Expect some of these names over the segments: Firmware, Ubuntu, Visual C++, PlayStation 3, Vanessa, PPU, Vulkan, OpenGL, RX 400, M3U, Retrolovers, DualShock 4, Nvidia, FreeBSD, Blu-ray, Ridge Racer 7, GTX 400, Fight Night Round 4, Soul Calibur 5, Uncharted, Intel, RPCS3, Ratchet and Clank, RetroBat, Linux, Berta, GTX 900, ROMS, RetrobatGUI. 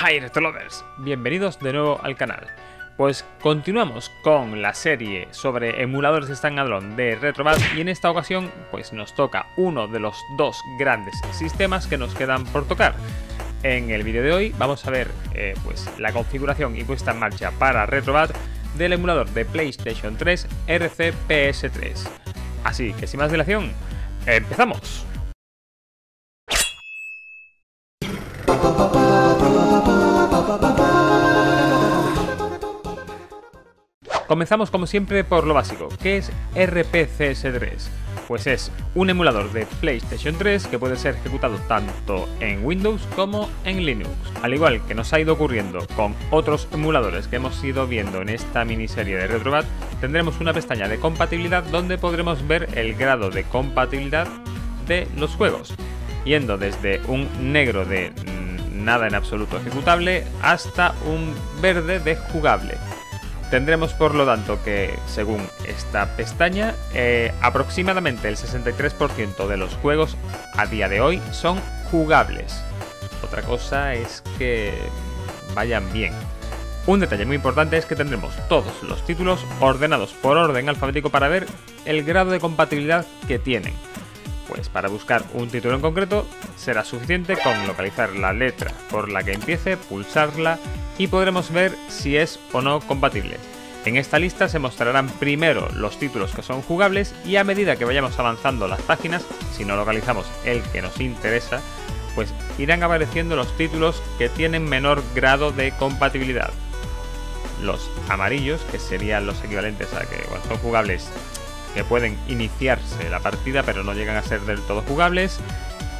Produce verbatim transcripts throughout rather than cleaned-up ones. Hi Retrolovers, bienvenidos de nuevo al canal. Pues continuamos con la serie sobre emuladores standalone de RetroBat y en esta ocasión pues nos toca uno de los dos grandes sistemas que nos quedan por tocar. En el vídeo de hoy vamos a ver eh, pues la configuración y puesta en marcha para RetroBat del emulador de PlayStation tres R P C S tres. Así que sin más dilación, ¡empezamos! Comenzamos como siempre por lo básico. ¿Qué es R P C S tres? Pues es un emulador de PlayStation tres que puede ser ejecutado tanto en Windows como en Linux. Al igual que nos ha ido ocurriendo con otros emuladores que hemos ido viendo en esta miniserie de RetroBat, tendremos una pestaña de compatibilidad donde podremos ver el grado de compatibilidad de los juegos, yendo desde un negro de nada en absoluto ejecutable hasta un verde de jugable. Tendremos por lo tanto que, según esta pestaña, eh, aproximadamente el sesenta y tres por ciento de los juegos a día de hoy son jugables. Otra cosa es que vayan bien. Un detalle muy importante es que tendremos todos los títulos ordenados por orden alfabético para ver el grado de compatibilidad que tienen. Pues para buscar un título en concreto será suficiente con localizar la letra por la que empiece, pulsarla y podremos ver si es o no compatible. En esta lista se mostrarán primero los títulos que son jugables y a medida que vayamos avanzando las páginas, si no localizamos el que nos interesa, pues irán apareciendo los títulos que tienen menor grado de compatibilidad. Los amarillos, que serían los equivalentes a que bueno, son jugables, que pueden iniciarse la partida pero no llegan a ser del todo jugables,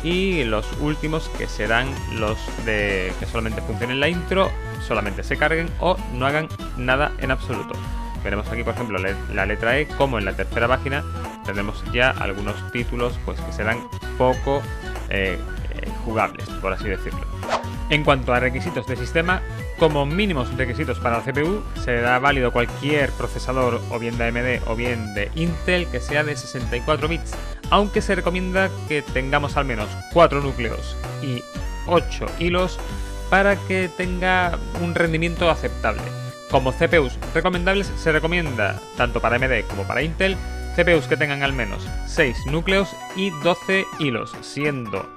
y los últimos que serán los de que solamente funcionen la intro, solamente se carguen o no hagan nada en absoluto. Veremos aquí por ejemplo la letra E, como en la tercera página tendremos ya algunos títulos pues que serán poco eh, jugables, por así decirlo. En cuanto a requisitos de sistema, como mínimos requisitos para la C P U será válido cualquier procesador o bien de A M D o bien de Intel que sea de sesenta y cuatro bits, aunque se recomienda que tengamos al menos cuatro núcleos y ocho hilos para que tenga un rendimiento aceptable. Como C P Us recomendables se recomienda, tanto para A M D como para Intel, C P Us que tengan al menos seis núcleos y doce hilos, siendo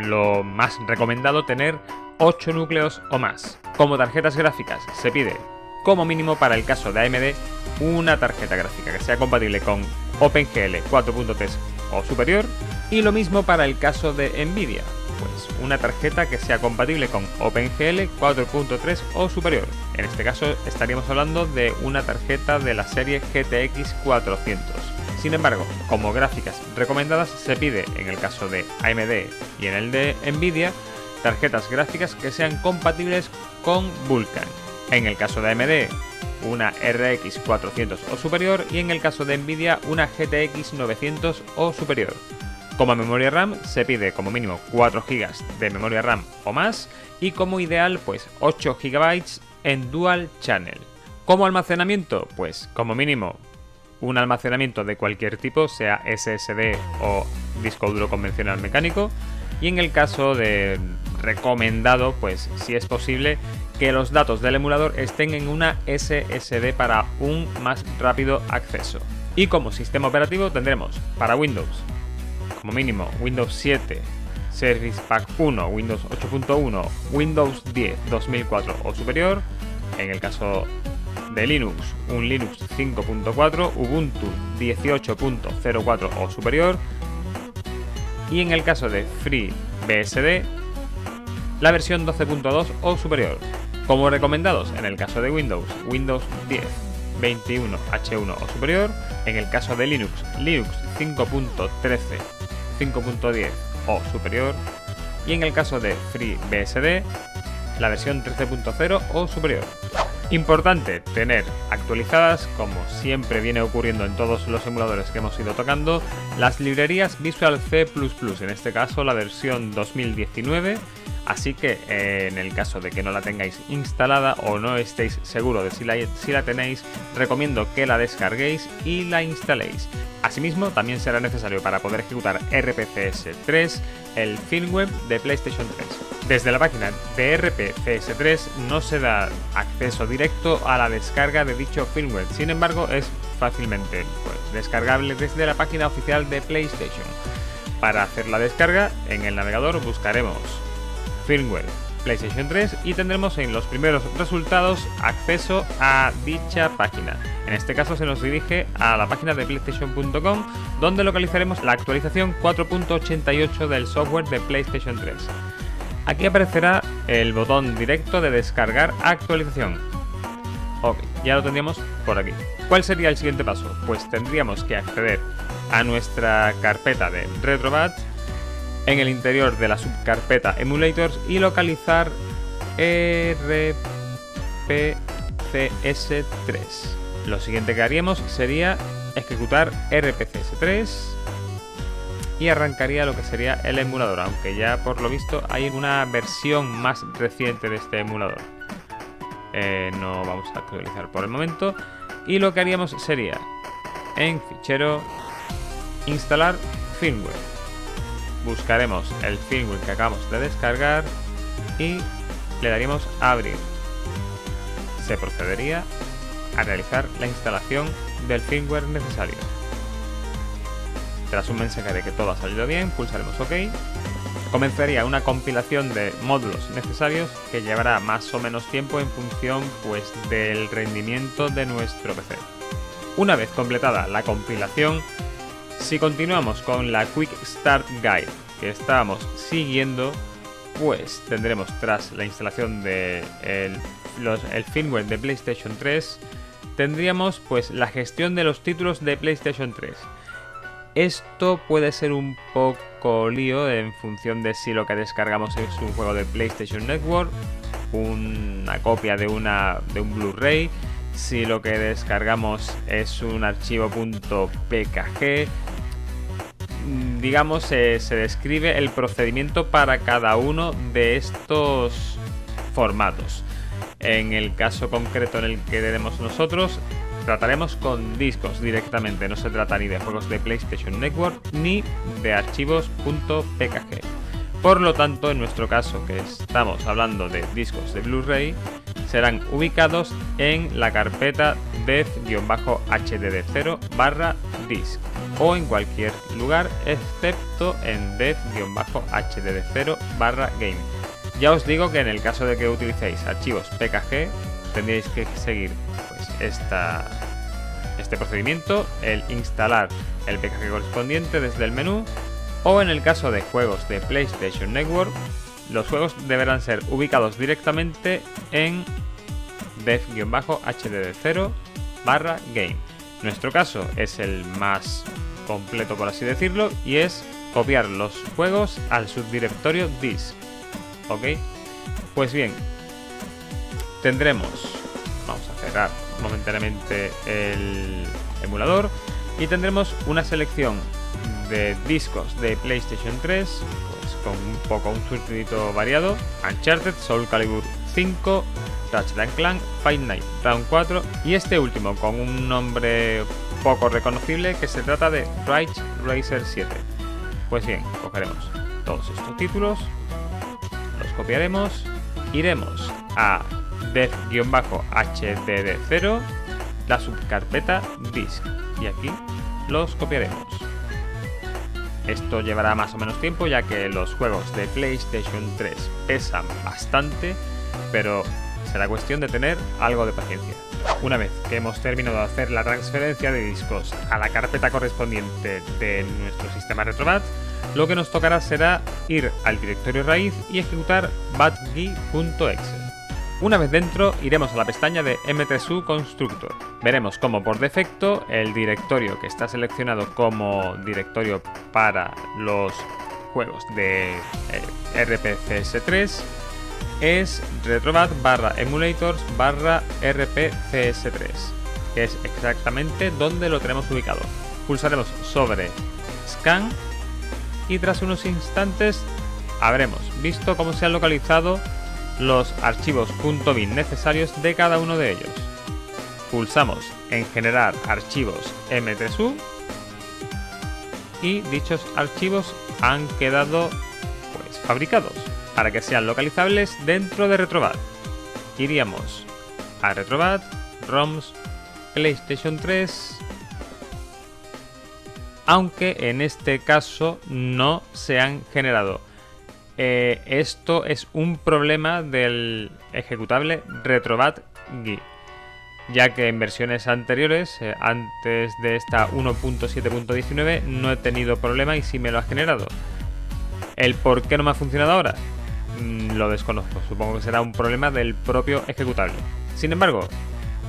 lo más recomendado tener ocho núcleos o más. Como tarjetas gráficas se pide, como mínimo para el caso de A M D, una tarjeta gráfica que sea compatible con OpenGL cuatro punto tres o superior, y lo mismo para el caso de Nvidia, pues una tarjeta que sea compatible con OpenGL cuatro punto tres o superior. En este caso estaríamos hablando de una tarjeta de la serie G T X cuatrocientos. Sin embargo, como gráficas recomendadas se pide, en el caso de A M D y en el de Nvidia, tarjetas gráficas que sean compatibles con Vulkan. En el caso de A M D, una R X cuatrocientos o superior, y en el caso de Nvidia, una G T X novecientos o superior. Como memoria RAM se pide como mínimo cuatro gigas de memoria RAM o más, y como ideal pues ocho gigas en dual channel. Como almacenamiento, pues como mínimo un almacenamiento de cualquier tipo, sea S S D o disco duro convencional mecánico, y en el caso de recomendado, pues si es posible, que los datos del emulador estén en una S S D para un más rápido acceso. Y como sistema operativo tendremos para Windows, como mínimo Windows siete, Service Pack uno, Windows ocho punto uno, Windows diez dos mil cuatro o superior, en el caso de Linux, un Linux cinco punto cuatro, Ubuntu dieciocho punto cero cuatro o superior, y en el caso de FreeBSD, la versión doce punto dos o superior. Como recomendados, en el caso de Windows, Windows diez veintiuno H uno o superior, en el caso de Linux, Linux cinco punto trece, cinco punto diez o superior, y en el caso de FreeBSD, la versión trece punto cero o superior. Importante tener actualizadas, como siempre viene ocurriendo en todos los emuladores que hemos ido tocando, las librerías Visual C plus plus, en este caso la versión dos mil diecinueve Así que eh, en el caso de que no la tengáis instalada o no estéis seguros de si la, si la tenéis, recomiendo que la descarguéis y la instaléis. Asimismo, también será necesario para poder ejecutar R P C S tres el firmware de PlayStation tres. Desde la página de R P C S tres no se da acceso directo a la descarga de dicho firmware, sin embargo es fácilmente pues, descargable desde la página oficial de PlayStation. Para hacer la descarga, en el navegador buscaremos firmware PlayStation tres y tendremos en los primeros resultados acceso a dicha página. En este caso se nos dirige a la página de PlayStation punto com, donde localizaremos la actualización cuatro punto ochenta y ocho del software de PlayStation tres. Aquí aparecerá el botón directo de descargar actualización. Ok, ya lo tendríamos por aquí. ¿Cuál sería el siguiente paso? Pues tendríamos que acceder a nuestra carpeta de RetroBat, en el interior de la subcarpeta Emulators y localizar R P C S tres. Lo siguiente que haríamos sería ejecutar R P C S tres y arrancaría lo que sería el emulador, aunque ya por lo visto hay una versión más reciente de este emulador. Eh, no vamos a actualizar por el momento y lo que haríamos sería en fichero instalar firmware. Buscaremos el firmware que acabamos de descargar y le daríamos a abrir. Se procedería a realizar la instalación del firmware necesario. Tras un mensaje de que todo ha salido bien, pulsaremos OK. Comenzaría una compilación de módulos necesarios que llevará más o menos tiempo en función pues, del rendimiento de nuestro P C. Una vez completada la compilación, si continuamos con la Quick Start Guide que estábamos siguiendo, pues tendremos tras la instalación de el, los, el firmware de PlayStation tres, tendríamos pues la gestión de los títulos de PlayStation tres. Esto puede ser un poco lío en función de si lo que descargamos es un juego de PlayStation Network, una copia de, una, de un Blu-ray, si lo que descargamos es un archivo .pkg. Digamos, eh, se describe el procedimiento para cada uno de estos formatos. En el caso concreto en el que demos nosotros, trataremos con discos directamente. No se trata ni de juegos de PlayStation Network ni de archivos .pkg. Por lo tanto, en nuestro caso, que estamos hablando de discos de Blu-ray, serán ubicados en la carpeta dev-hdd cero barra disk o en cualquier lugar excepto en dev-hdd cero barra game. Ya os digo que en el caso de que utilicéis archivos P K G tendréis que seguir pues, esta, este procedimiento, el instalar el P K G correspondiente desde el menú, o en el caso de juegos de PlayStation Network, los juegos deberán ser ubicados directamente en dev-hdd cero barra game. Nuestro caso es el más completo, por así decirlo, y es copiar los juegos al subdirectorio disk. ¿Ok? Pues bien, tendremos... Vamos a cerrar momentáneamente el emulador y tendremos una selección de discos de PlayStation tres, con un poco un surtidito variado: Uncharted, Soul Calibur cinco, Ratchet and Clank, Fight Night Round cuatro y este último con un nombre poco reconocible que se trata de Ridge Racer siete. Pues bien, cogeremos todos estos títulos, los copiaremos, iremos a dev-hdd cero, la subcarpeta disk y aquí los copiaremos. Esto llevará más o menos tiempo ya que los juegos de PlayStation tres pesan bastante, pero será cuestión de tener algo de paciencia. Una vez que hemos terminado de hacer la transferencia de discos a la carpeta correspondiente de nuestro sistema RetroBat, lo que nos tocará será ir al directorio raíz y ejecutar batgui punto exe. Una vez dentro, iremos a la pestaña de M tres U Constructor. Veremos cómo por defecto el directorio que está seleccionado como directorio para los juegos de eh, R P C S tres es retrobat barra emulators barra R P C S tres, que es exactamente donde lo tenemos ubicado. Pulsaremos sobre Scan y tras unos instantes habremos visto cómo se han localizado los archivos .bin necesarios de cada uno de ellos. Pulsamos en generar archivos M T S U y dichos archivos han quedado pues, fabricados para que sean localizables dentro de RetroBat. Iríamos a RetroBat, ROMs, PlayStation tres, aunque en este caso no se han generado. Eh, esto es un problema del ejecutable RetrobatGUI, ya que en versiones anteriores, eh, antes de esta uno punto siete punto diecinueve, no he tenido problema y sí me lo ha generado. ¿El por qué no me ha funcionado ahora? Mm, lo desconozco, supongo que será un problema del propio ejecutable. Sin embargo,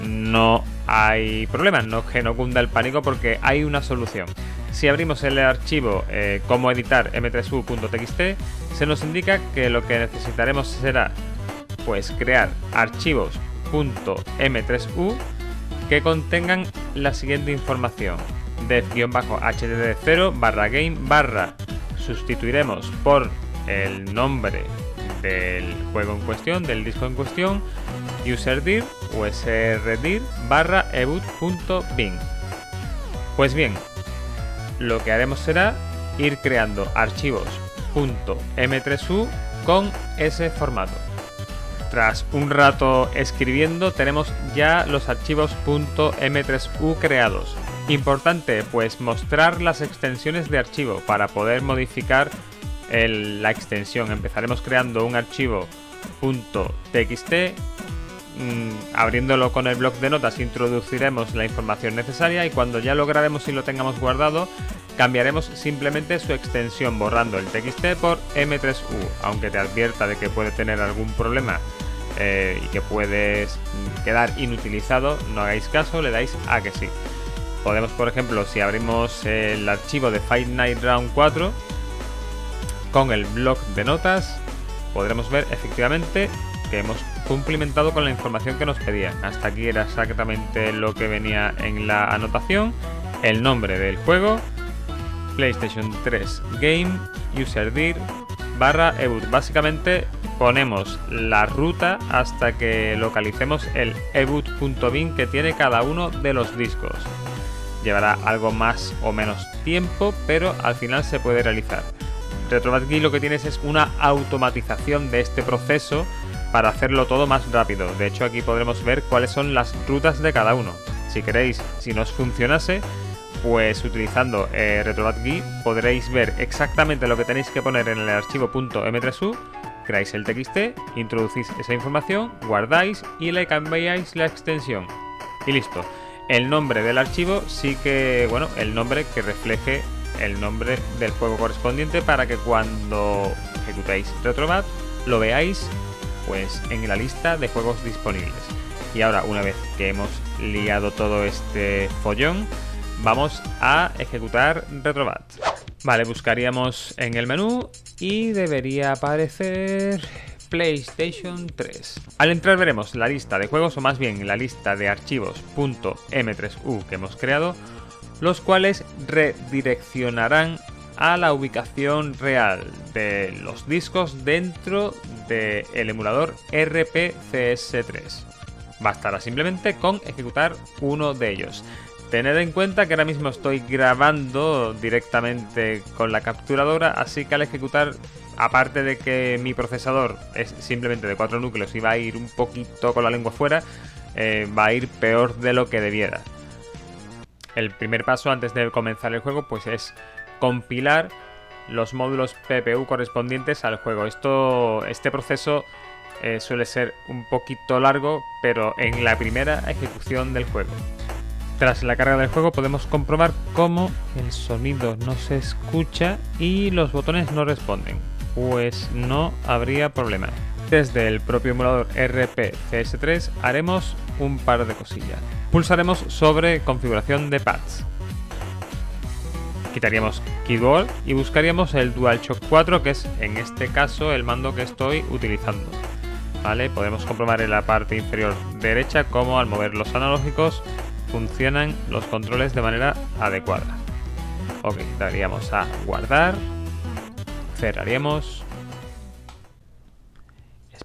no hay problema, no que no cunda el pánico porque hay una solución. Si abrimos el archivo eh, como editar m tres u punto t x t, se nos indica que lo que necesitaremos será pues crear archivos .m tres u que contengan la siguiente información: def guión bajo h t t p cero barra game barra, sustituiremos por el nombre del juego en cuestión, del disco en cuestión, userdir o srdir barra eboot punto bin. Pues bien, lo que haremos será ir creando archivos .m tres u con ese formato. Tras un rato escribiendo tenemos ya los archivos .m tres u creados. Importante pues mostrar las extensiones de archivo para poder modificar el, la extensión. Empezaremos creando un archivo .txt, abriéndolo con el bloc de notas introduciremos la información necesaria y cuando ya lo grabemos y lo tengamos guardado cambiaremos simplemente su extensión borrando el txt por m tres u, aunque te advierta de que puede tener algún problema eh, y que puedes quedar inutilizado, no hagáis caso, le dais a que sí. Podemos, por ejemplo, si abrimos el archivo de Fight Night Round cuatro con el bloc de notas, podremos ver efectivamente que hemos cumplimentado con la información que nos pedían. Hasta aquí era exactamente lo que venía en la anotación: el nombre del juego, PlayStation tres Game, userdir barra eboot. Básicamente ponemos la ruta hasta que localicemos el eboot punto bin que tiene cada uno de los discos. Llevará algo más o menos tiempo, pero al final se puede realizar. RetrobatGUI lo que tienes es una automatización de este proceso para hacerlo todo más rápido. De hecho, aquí podremos ver cuáles son las rutas de cada uno. Si queréis, si no os funcionase, pues utilizando eh, RetrobatGUI podréis ver exactamente lo que tenéis que poner en el archivo .m tres u, creáis el txt, introducís esa información, guardáis y le cambiáis la extensión. Y listo. El nombre del archivo sí que, bueno, el nombre que refleje el nombre del juego correspondiente para que cuando ejecutéis RetroBat lo veáis pues en la lista de juegos disponibles. Y ahora, una vez que hemos liado todo este follón, vamos a ejecutar RetroBat. Vale, buscaríamos en el menú y debería aparecer PlayStation tres. Al entrar veremos la lista de juegos, o más bien la lista de archivos .m tres u que hemos creado, los cuales redireccionarán a la ubicación real de los discos dentro del emulador R P C S tres. Bastará simplemente con ejecutar uno de ellos. Tened en cuenta que ahora mismo estoy grabando directamente con la capturadora, así que al ejecutar, aparte de que mi procesador es simplemente de cuatro núcleos y va a ir un poquito con la lengua fuera, eh, va a ir peor de lo que debiera. El primer paso antes de comenzar el juego pues es compilar los módulos P P U correspondientes al juego. Esto, este proceso eh, suele ser un poquito largo, pero en la primera ejecución del juego. Tras la carga del juego podemos comprobar cómo el sonido no se escucha y los botones no responden, pues no habría problema. Desde el propio emulador R P C S tres haremos un par de cosillas. Pulsaremos sobre configuración de pads. Quitaríamos keyboard y buscaríamos el DualShock cuatro, que es en este caso el mando que estoy utilizando. Vale, podemos comprobar en la parte inferior derecha cómo al mover los analógicos funcionan los controles de manera adecuada. Ok, daríamos a guardar, cerraríamos,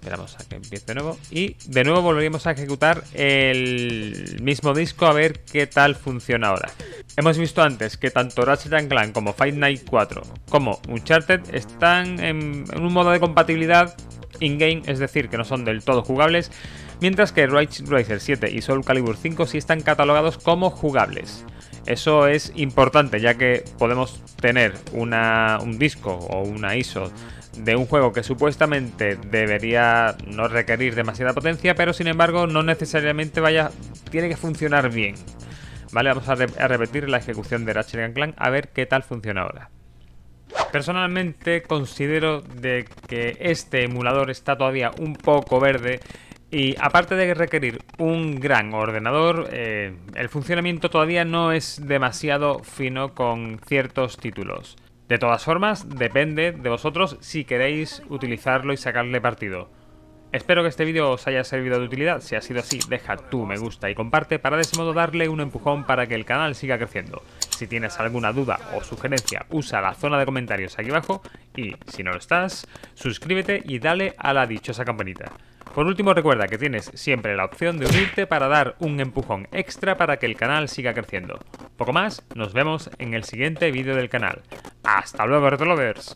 Esperamos a que empiece de nuevo. Y de nuevo volveríamos a ejecutar el mismo disco a ver qué tal funciona ahora. Hemos visto antes que tanto Ratchet and Clank como Fight Night cuatro como Uncharted están en, en un modo de compatibilidad in-game, es decir, que no son del todo jugables, mientras que Ridge Racer siete y Soul Calibur cinco sí están catalogados como jugables. Eso es importante, ya que podemos tener una, un disco o una I S O de un juego que supuestamente debería no requerir demasiada potencia, pero sin embargo no necesariamente vaya, tiene que funcionar bien. Vale, vamos a, re a repetir la ejecución de Ratchet and Clank a ver qué tal funciona ahora. Personalmente considero de que este emulador está todavía un poco verde y aparte de requerir un gran ordenador, eh, el funcionamiento todavía no es demasiado fino con ciertos títulos. De todas formas, depende de vosotros si queréis utilizarlo y sacarle partido. Espero que este vídeo os haya servido de utilidad. Si ha sido así, deja tu me gusta y comparte para de ese modo darle un empujón para que el canal siga creciendo. Si tienes alguna duda o sugerencia, usa la zona de comentarios aquí abajo y, si no lo estás, suscríbete y dale a la dichosa campanita. Por último, recuerda que tienes siempre la opción de unirte para dar un empujón extra para que el canal siga creciendo. Poco más, nos vemos en el siguiente vídeo del canal. ¡Hasta luego, RetroLovers!